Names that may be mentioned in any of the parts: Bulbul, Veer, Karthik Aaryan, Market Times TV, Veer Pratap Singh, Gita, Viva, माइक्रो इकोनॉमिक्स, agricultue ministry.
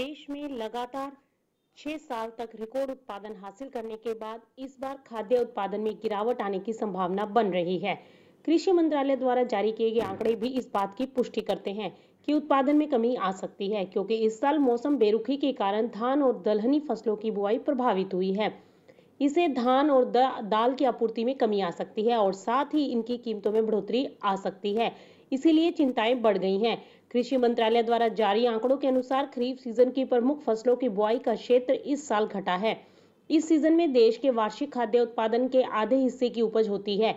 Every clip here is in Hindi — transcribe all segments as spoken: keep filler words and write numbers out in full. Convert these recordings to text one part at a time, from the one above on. देश में लगातार छह साल तक रिकॉर्ड उत्पादन हासिल करने के बाद इस बार खाद्य उत्पादन में गिरावट आने की संभावना बन रही है। कृषि मंत्रालय द्वारा जारी किए गए आंकड़े भी इस बात की पुष्टि करते हैं कि उत्पादन में कमी आ सकती है, क्योंकि इस साल मौसम बेरुखी के कारण धान और दलहनी फसलों की बुआई प्रभावित हुई है। इसे धान और दाल की आपूर्ति में कमी आ सकती है और साथ ही इनकी कीमतों में बढ़ोतरी आ सकती है, इसीलिए चिंताएं बढ़ गई हैं। कृषि मंत्रालय द्वारा जारी आंकड़ों के अनुसार खरीफ सीजन की प्रमुख फसलों की बुआई का क्षेत्र इस साल घटा है। इस सीजन में देश के वार्षिक खाद्य उत्पादन के आधे हिस्से की उपज होती है।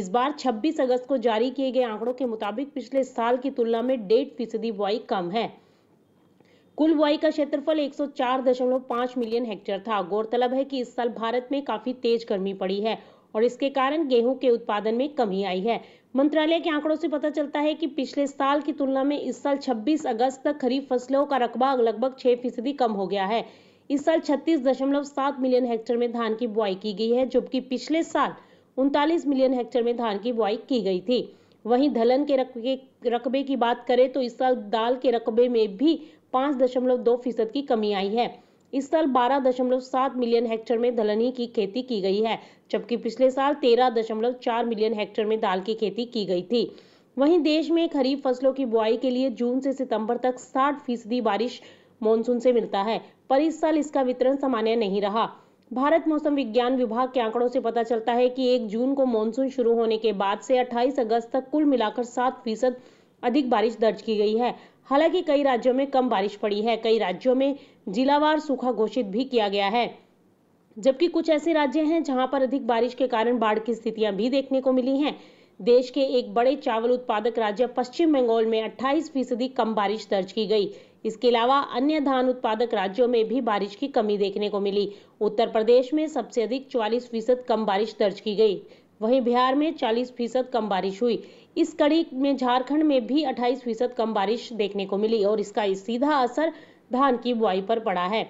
इस बार छब्बीस अगस्त को जारी किए गए आंकड़ों के मुताबिक पिछले साल की तुलना में डेढ़ फीसदी बुआई कम है। कुल बुआई का क्षेत्रफल एक सौ चार दशमलव पाँच मिलियन हेक्टेयर था। गौरतलब है कि इस साल भारत में काफी तेज गर्मी पड़ी है और इसके कारण गेहूं के उत्पादन में कमी आई है। मंत्रालय के आंकड़ों से पता चलता है कि पिछले साल की तुलना में इस साल छब्बीस अगस्त तक खरीफ फसलों का रकबा लगभग छह फीसदी कम हो गया है। इस साल छत्तीस दशमलव सात मिलियन हेक्टेयर में धान की बुआई की गई है, जबकि पिछले साल उनतालीस मिलियन हेक्टेयर में धान की बुआई की गई थी। वहीं दलहन के रकबे रकबे की बात करें तो इस साल दाल के रकबे में भी पाँच दशमलव दो फीसद की कमी आई है। इस साल बारह दशमलव सात मिलियन हेक्टेयर में दलहनी की खेती की गई है, जबकि पिछले साल तेरह दशमलव चार मिलियन हेक्टेयर में दाल की खेती की गई थी। वहीं देश में खरीफ फसलों की बुआई के लिए जून से सितंबर तक साठ फीसदी बारिश मानसून से मिलता है, पर इस साल इसका वितरण सामान्य नहीं रहा। भारत मौसम विज्ञान विभाग के आंकड़ों से पता चलता है कि एक जून को मानसून शुरू होने के बाद से अट्ठाईस अगस्त तक कुल मिलाकर सात फीसद अधिक बारिश दर्ज की गई है। हालांकि कई राज्यों में कम बारिश पड़ी है। कई राज्यों में जिलावार सूखा घोषित भी किया गया है, जबकि कुछ ऐसे राज्य हैं जहां पर अधिक बारिश के कारण बाढ़ की स्थितियां भी देखने को मिली हैं। देश के एक बड़े चावल उत्पादक राज्य पश्चिम बंगाल में अट्ठाईस फीसदी कम बारिश दर्ज की गई। इसके अलावा अन्य धान उत्पादक राज्यों में भी बारिश की कमी देखने को मिली। उत्तर प्रदेश में सबसे अधिक चालीस फीसद कम बारिश दर्ज की गई। वहीं बिहार में चालीस फीसद कम बारिश हुई। इस कड़ी में झारखंड में भी अट्ठाईस फीसद कम बारिश देखने को मिली और इसका इस सीधा असर धान की बुआई पर पड़ा है।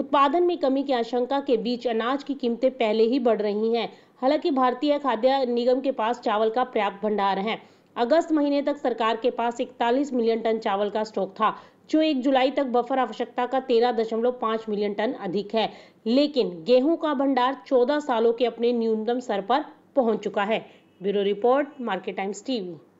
उत्पादन में कमी की आशंका के बीच अनाज की कीमतें पहले ही बढ़ रही हैं। हालांकि भारतीय खाद्य निगम के पास चावल का पर्याप्त भंडार है। अगस्त महीने तक सरकार के पास इकतालीस मिलियन टन चावल का स्टॉक था, जो एक जुलाई तक बफर आवश्यकता का तेरह दशमलव पाँच मिलियन टन अधिक है। लेकिन गेहूं का भंडार चौदह सालों के अपने न्यूनतम स्तर पर पहुंच चुका है। Bureau report, Market Times TV.